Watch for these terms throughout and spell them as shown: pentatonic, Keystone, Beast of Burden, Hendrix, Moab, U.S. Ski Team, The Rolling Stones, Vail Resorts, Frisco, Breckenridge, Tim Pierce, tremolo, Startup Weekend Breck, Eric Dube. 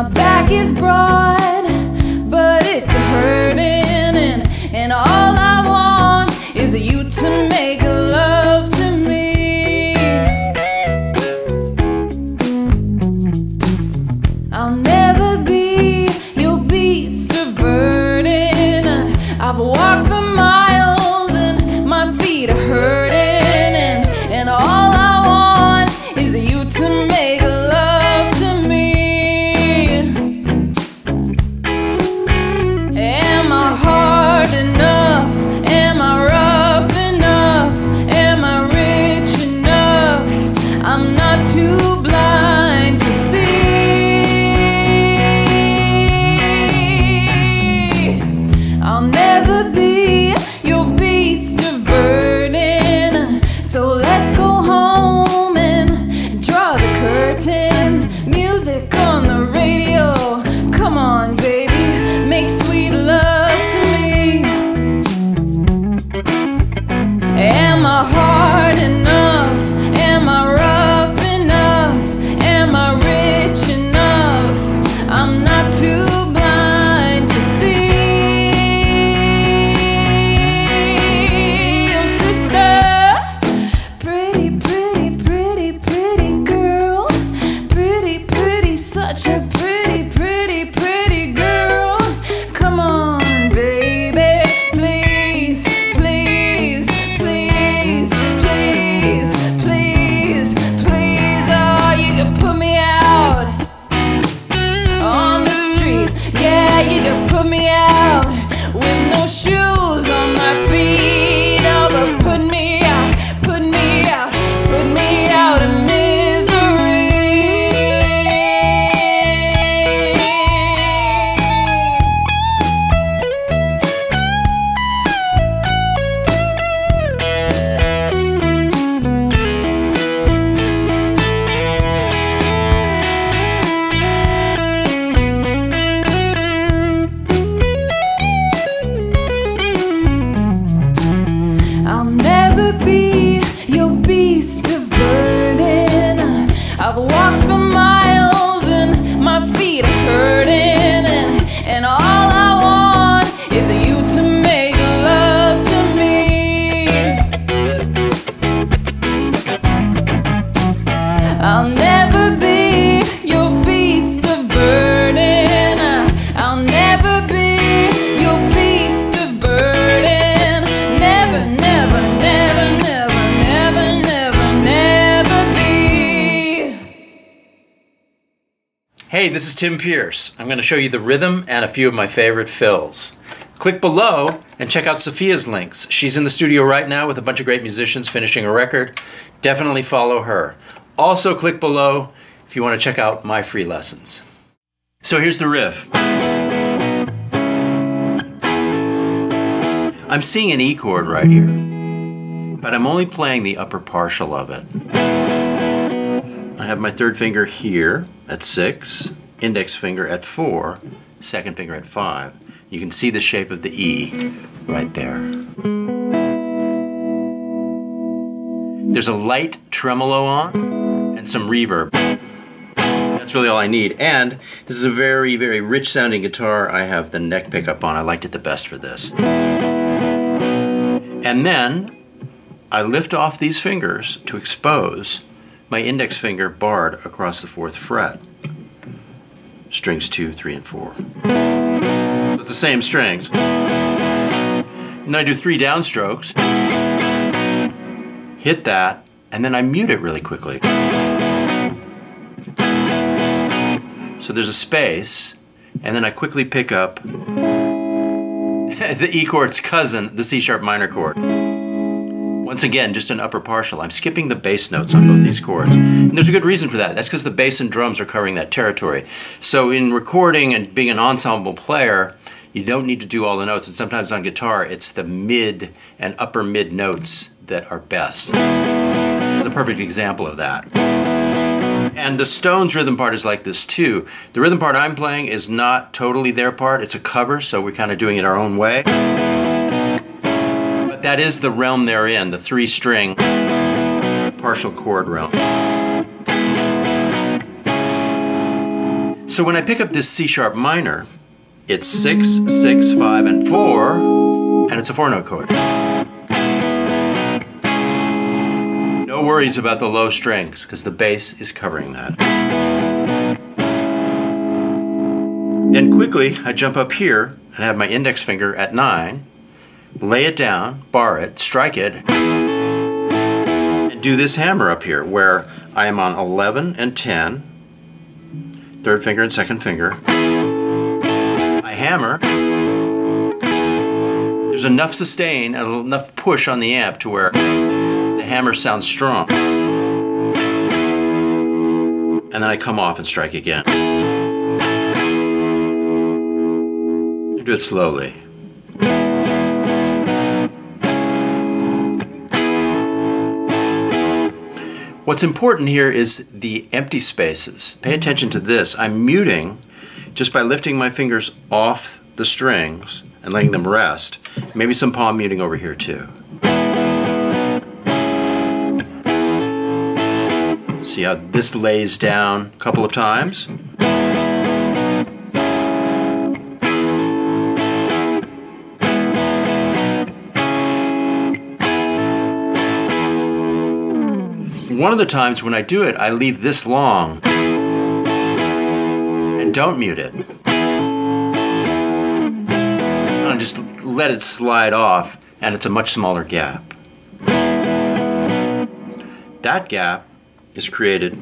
My back is broad, but it's hurting, and all I want is you to make love to me. I'll never be your beast of burden. I've walked the miles and my feet are hurting, and all I want is you to make love. I'll never be your beast of burden. I'll never be your beast of burden. Never, never, never, never, never, never, never be. Hey, this is Tim Pierce. I'm going to show you the rhythm and a few of my favorite fills. Click below and check out Sophia's links. She's in the studio right now with a bunch of great musicians finishing a record. Definitely follow her. Also click below if you want to check out my free lessons. So here's the riff. I'm seeing an E chord right here, but I'm only playing the upper partial of it. I have my third finger here at 6, index finger at 4, second finger at 5. You can see the shape of the E right there. There's a light tremolo on and some reverb. That's really all I need. And this is a very, very rich sounding guitar. I have the neck pickup on. I liked it the best for this. And then I lift off these fingers to expose my index finger barred across the 4th fret. Strings 2, 3, and 4. So it's the same strings. And I do 3 downstrokes. Hit that, and then I mute it really quickly. So there's a space, and then I quickly pick up the E chord's cousin, the C sharp minor chord. Once again, just an upper partial. I'm skipping the bass notes on both these chords. And there's a good reason for that. That's because the bass and drums are covering that territory. So in recording and being an ensemble player, you don't need to do all the notes, and sometimes on guitar, it's the mid and upper mid notes that are best. This is a perfect example of that. And the Stones rhythm part is like this too. The rhythm part I'm playing is not totally their part. It's a cover, so we're kind of doing it our own way. But that is the realm they're in, the 3-string partial chord realm. So when I pick up this C sharp minor, it's 6, 6, 5, and 4, and it's a 4-note chord. No worries about the low strings, because the bass is covering that. Then quickly, I jump up here and have my index finger at 9, lay it down, bar it, strike it, and do this hammer up here, where I am on 11 and 10, third finger and second finger. I hammer. There's enough sustain and enough push on the amp to where the hammer sounds strong. And then I come off and strike again. I do it slowly. What's important here is the empty spaces. Pay attention to this. I'm muting just by lifting my fingers off the strings and letting them rest. Maybe some palm muting over here too. See how this lays down a couple of times? One of the times when I do it, I leave this long and don't mute it. And I just let it slide off, and it's a much smaller gap. That gap is created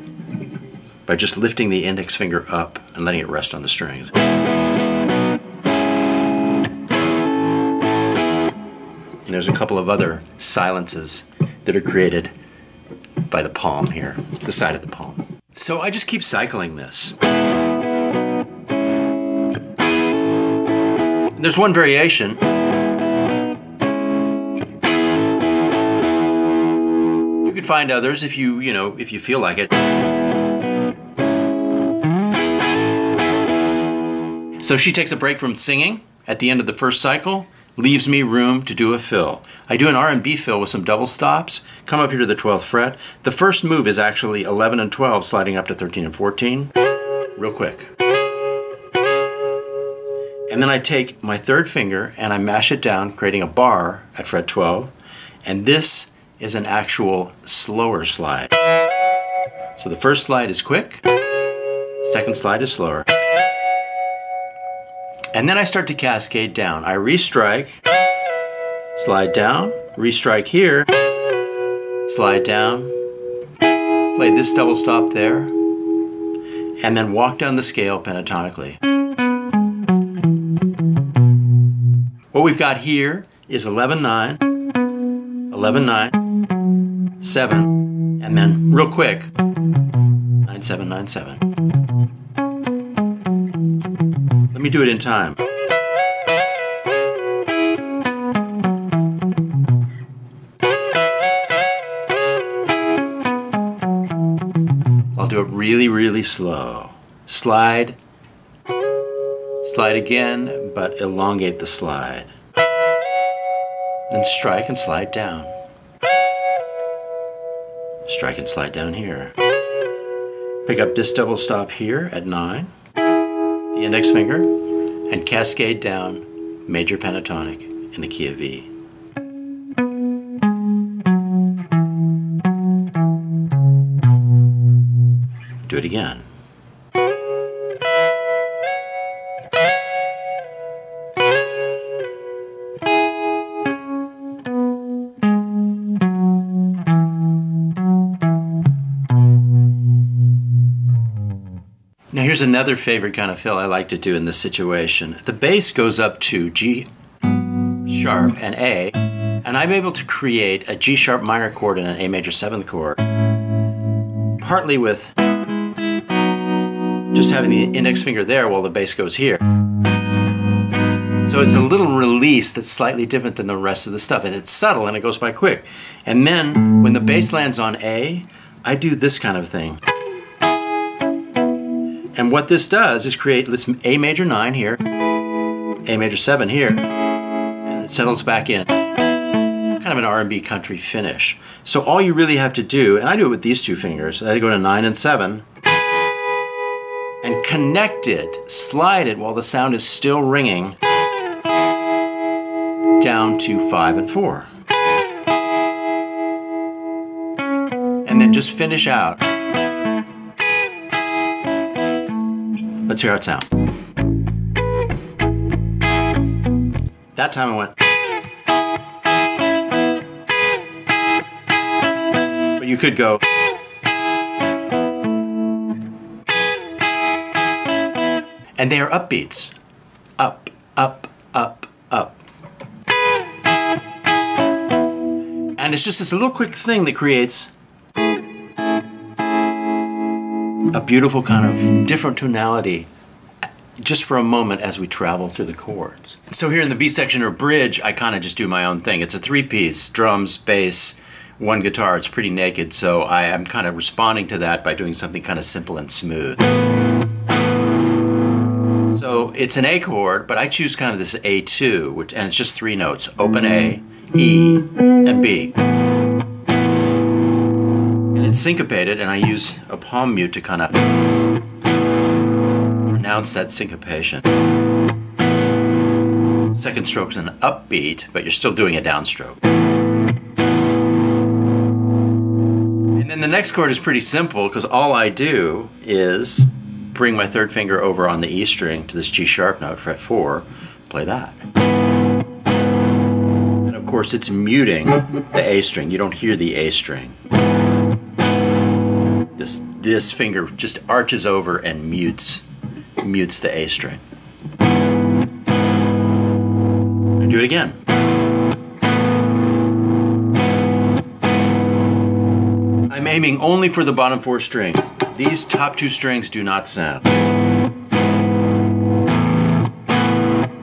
by just lifting the index finger up and letting it rest on the strings. And there's a couple of other silences that are created by the palm here, the side of the palm. So I just keep cycling this. There's one variation. You could find others if you feel like it. So she takes a break from singing at the end of the first cycle, leaves me room to do a fill. I do an R&B fill with some double stops, come up here to the 12th fret. The first move is actually 11 and 12 sliding up to 13 and 14, real quick. And then I take my third finger and I mash it down, creating a bar at fret 12, and this is an actual slower slide. So the first slide is quick, second slide is slower. And then I start to cascade down. I restrike, slide down, restrike here, slide down, play this double stop there, and then walk down the scale pentatonically. What we've got here is 11-9, 11-9, 7, and then real quick, 9-7, 9-7. Let me do it in time. I'll do it really, really slow. Slide, slide again, but elongate the slide. Then strike and slide down. Strike and slide down here. Pick up this double stop here at 9, the index finger, and cascade down major pentatonic in the key of E. Do it again. Now here's another favorite kind of fill I like to do in this situation. The bass goes up to G sharp and A, and I'm able to create a G sharp minor chord and an A major 7th chord, partly with just having the index finger there while the bass goes here. So it's a little release that's slightly different than the rest of the stuff, and it's subtle and it goes by quick. And then when the bass lands on A, I do this kind of thing. And what this does is create this A major 9 here, A major 7 here, and it settles back in. Kind of an R&B country finish. So all you really have to do, and I do it with these two fingers, I go to 9 and 7, and connect it, slide it while the sound is still ringing down to 5 and 4. And then just finish out. Let's hear how it sounds. That time I went. But you could go. And they are upbeats. Up, up, up, up. And it's just this little quick thing that creates a beautiful kind of different tonality just for a moment as we travel through the chords. So here in the B section or bridge, I kind of just do my own thing. It's a three-piece, drums, bass, one guitar. It's pretty naked, so I am kind of responding to that by doing something kind of simple and smooth. So it's an A chord, but I choose kind of this A2, which, and it's just 3 notes, open A, E, and B. It's syncopated, and I use a palm mute to kind of pronounce that syncopation. Second stroke's an upbeat, but you're still doing a downstroke. And then the next chord is pretty simple, because all I do is bring my third finger over on the E string to this G sharp note, fret 4, play that. And of course it's muting the A string. You don't hear the A string. This finger just arches over and mutes the A string. And do it again. I'm aiming only for the bottom 4 strings. These top 2 strings do not sound.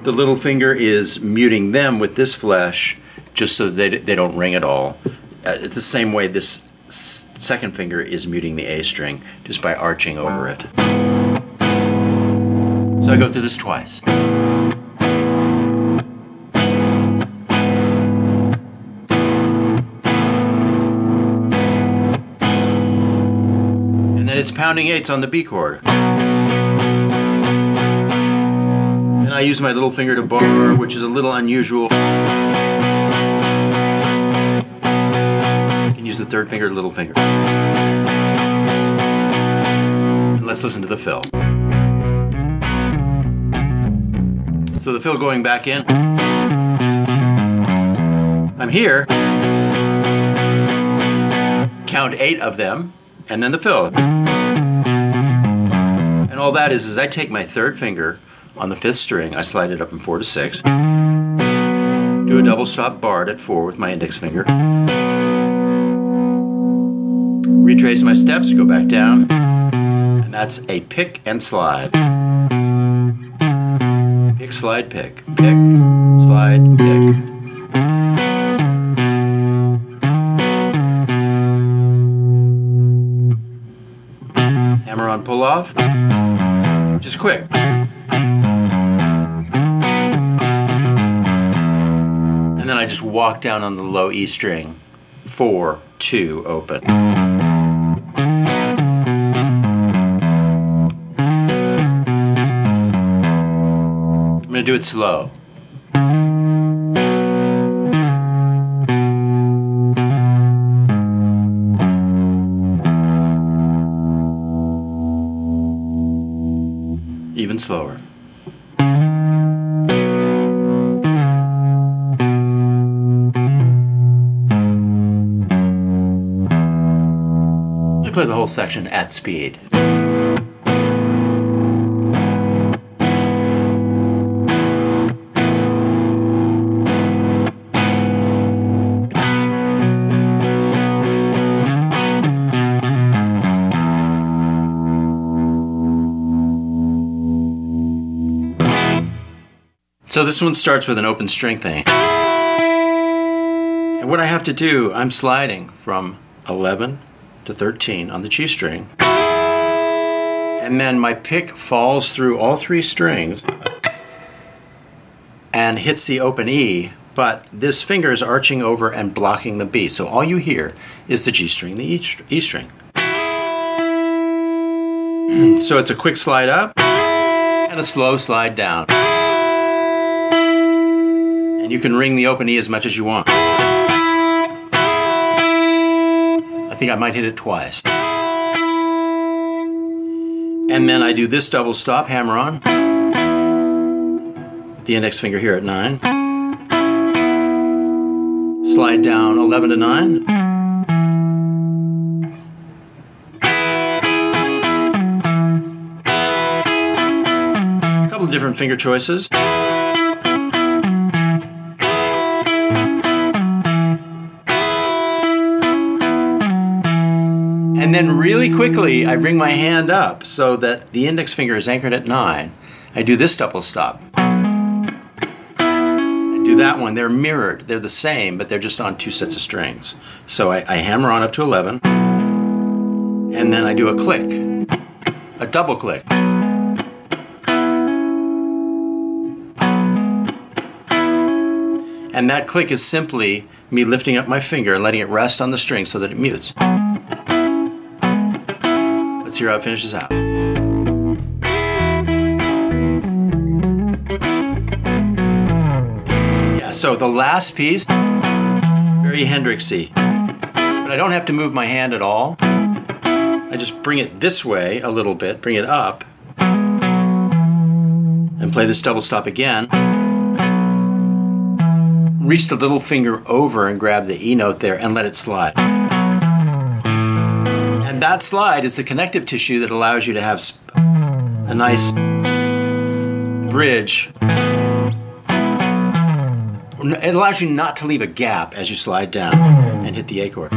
The little finger is muting them with this flesh just so that they don't ring at all. It's the same way this second finger is muting the A string just by arching over it. So I go through this twice. And then it's pounding 8s on the B chord. And I use my little finger to bar, which is a little unusual. Use the third finger, little finger. And let's listen to the fill. So the fill going back in. I'm here. Count 8 of them, and then the fill. And all that is I take my third finger on the 5th string, I slide it up from 4 to 6. Do a double stop barred at 4 with my index finger. Retrace my steps, go back down, and that's a pick and slide. Pick, slide, pick. Pick, slide, pick. Hammer on pull off, just quick. And then I just walk down on the low E string, 4, 2, open. I'm going to do it slow. Even slower. I play the whole section at speed. So this one starts with an open string thing. And what I have to do, I'm sliding from 11 to 13 on the G string. And then my pick falls through all 3 strings and hits the open E, but this finger is arching over and blocking the B. So all you hear is the G string, the E string. So it's a quick slide up and a slow slide down. And you can ring the open E as much as you want. I think I might hit it twice. And then I do this double stop, hammer on. The index finger here at 9. Slide down 11 to 9. Different finger choices. And then really quickly I bring my hand up so that the index finger is anchored at 9. I do this double stop. I do that one. They're mirrored. They're the same, but they're just on two sets of strings. So I hammer on up to 11 and then I do a click, a double click. And that click is simply me lifting up my finger and letting it rest on the string so that it mutes. Let's hear how it finishes out. Yeah, so the last piece, very Hendrix-y. But I don't have to move my hand at all. I just bring it this way a little bit, bring it up, and play this double stop again. Reach the little finger over and grab the E note there and let it slide. And that slide is the connective tissue that allows you to have a nice bridge. It allows you not to leave a gap as you slide down and hit the A chord.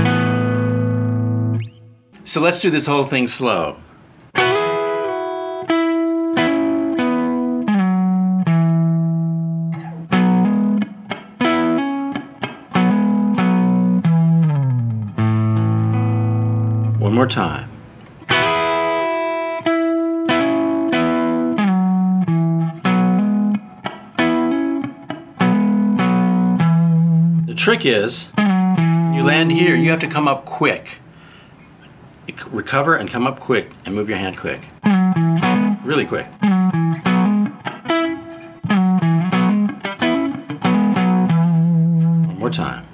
So let's do this whole thing slow. One more time. The trick is, you land here, you have to come up quick. Recover and come up quick and move your hand quick. Really quick. One more time.